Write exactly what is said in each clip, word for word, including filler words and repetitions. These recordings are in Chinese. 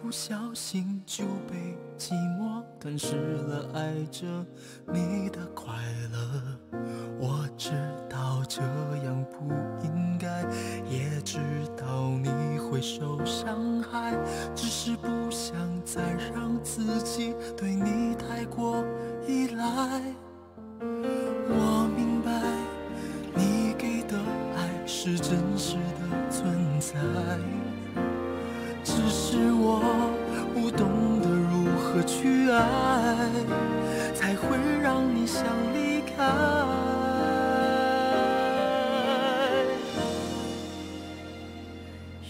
不小心就被寂寞吞噬了，爱着你的快乐。我知道这样不应该，也知道你会受伤害，只是不想再让自己对你太过依赖。我明白，你给的爱是真实的存在。 只是我不懂得如何去爱，才会让你想离开。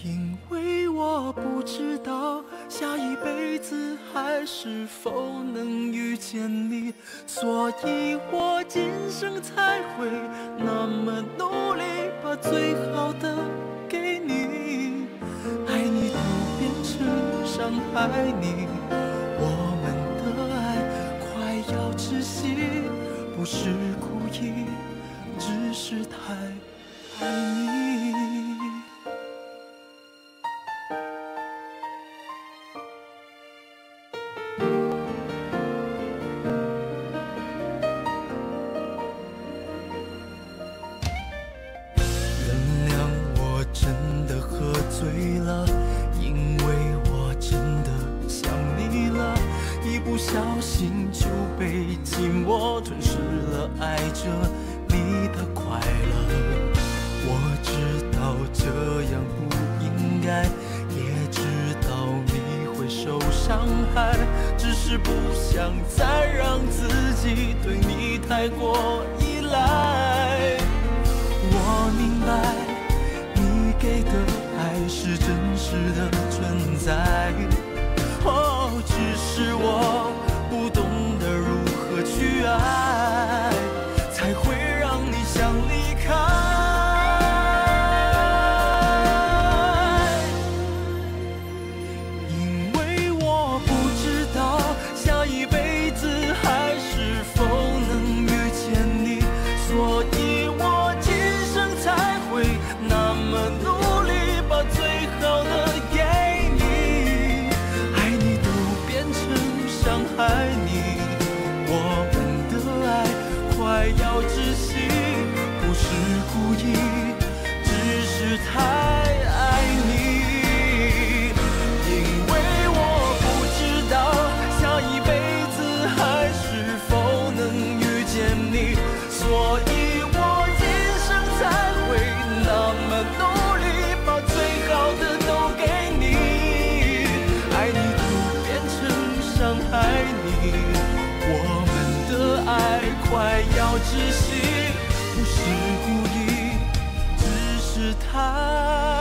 因为我不知道下一辈子还是否能遇见你，所以我今生才会那么努力，把最好的给你。爱你到。 伤害你，我们的爱快要窒息，不是故意，只是太爱你。原谅我真的喝醉了，因为。 不小心就被寂寞吞噬了，爱着你的快乐。我知道这样不应该，也知道你会受伤害，只是不想再让自己对你太过依赖。我明白，你给的爱是真实的存在。 哦， oh, 只是我不懂得如何去爱，才会让你想离开。因为我不知道下一辈子还是否能遇见你，所以我今生才会那么努力，把最好的给你。 伤害你，我们的爱快要窒息，不是故意，只是太爱你。因为我不知道下一辈子还是否能遇见你，所以我今生才会那么努力，把最好的都给你，爱你。 伤害你，我们的爱快要窒息，不是故意，只是太。